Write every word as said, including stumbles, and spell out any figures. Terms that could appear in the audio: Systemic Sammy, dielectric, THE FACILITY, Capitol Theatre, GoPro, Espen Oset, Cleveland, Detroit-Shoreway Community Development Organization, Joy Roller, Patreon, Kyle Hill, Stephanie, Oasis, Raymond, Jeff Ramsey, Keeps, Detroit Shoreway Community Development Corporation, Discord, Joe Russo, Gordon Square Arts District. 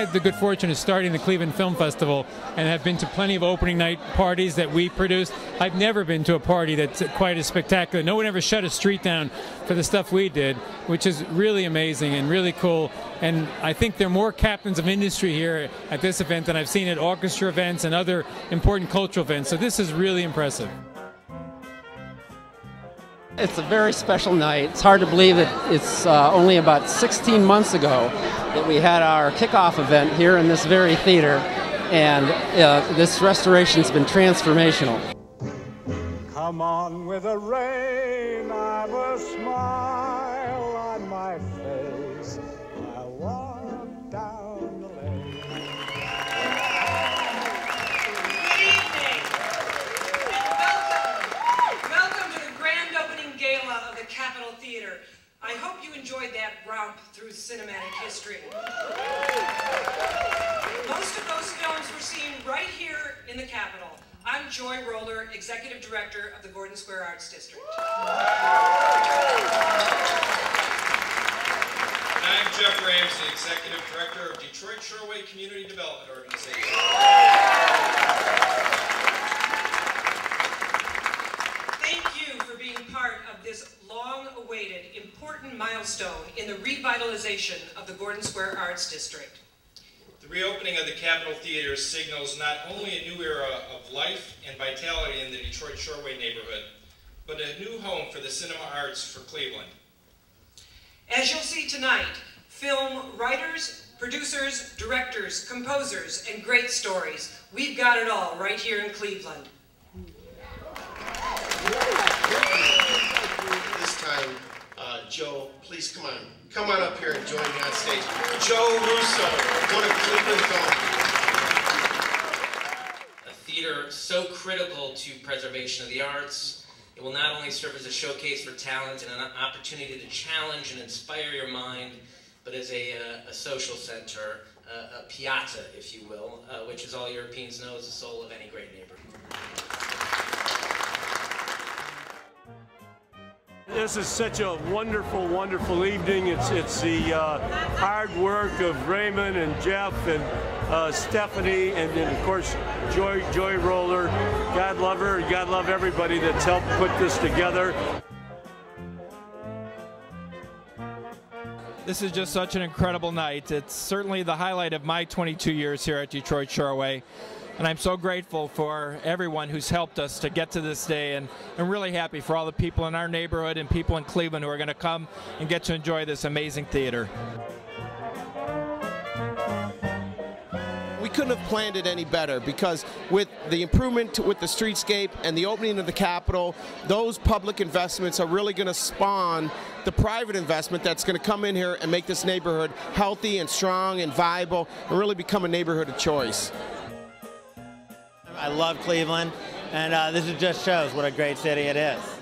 had the good fortune of starting the Cleveland Film Festival and have been to plenty of opening night parties that we produced. I've never been to a party that's quite as spectacular. No one ever shut a street down for the stuff we did, which is really amazing and really cool. And I think there are more captains of industry here at this event than I've seen at orchestra events and other important cultural events. So this is really impressive. It's a very special night. It's hard to believe that it's uh, only about sixteen months ago that we had our kickoff event here in this very theater, and uh, this restoration's been transformational. Come on with the rain, I will smile on my face. I walk down the lane. Of the Capitol Theatre. I hope you enjoyed that romp through cinematic history. Most of those films were seen right here in the Capitol. I'm Joy Roller, Executive Director of the Gordon Square Arts District. And I'm Jeff Ramsey, Executive Director of Detroit-Shoreway Community Development Organization. This long-awaited, important milestone in the revitalization of the Gordon Square Arts District. The reopening of the Capitol Theatre signals not only a new era of life and vitality in the Detroit Shoreway neighborhood, but a new home for the cinema arts for Cleveland. As you'll see tonight, film writers, producers, directors, composers, and great stories. We've got it all right here in Cleveland. Time, uh, Joe, please come on, come on up here and join me on stage. Joe Russo, one of Cleveland Film. A theater so critical to preservation of the arts, it will not only serve as a showcase for talent and an opportunity to challenge and inspire your mind, but as a, uh, a social center, uh, a piazza, if you will, uh, which, as all Europeans know, is the soul of any great neighborhood. This is such a wonderful, wonderful evening. It's it's the uh, hard work of Raymond and Jeff and uh, Stephanie and, and of course Joy Joy Roller. God love her. God love everybody that's helped put this together. This is just such an incredible night. It's certainly the highlight of my twenty-two years here at Detroit Shoreway. And I'm so grateful for everyone who's helped us to get to this day, and I'm really happy for all the people in our neighborhood and people in Cleveland who are going to come and get to enjoy this amazing theater. We couldn't have planned it any better, because with the improvement to, with the streetscape and the opening of the Capitol, those public investments are really going to spawn the private investment that's going to come in here and make this neighborhood healthy and strong and viable and really become a neighborhood of choice. I love Cleveland, and uh, this just shows what a great city it is.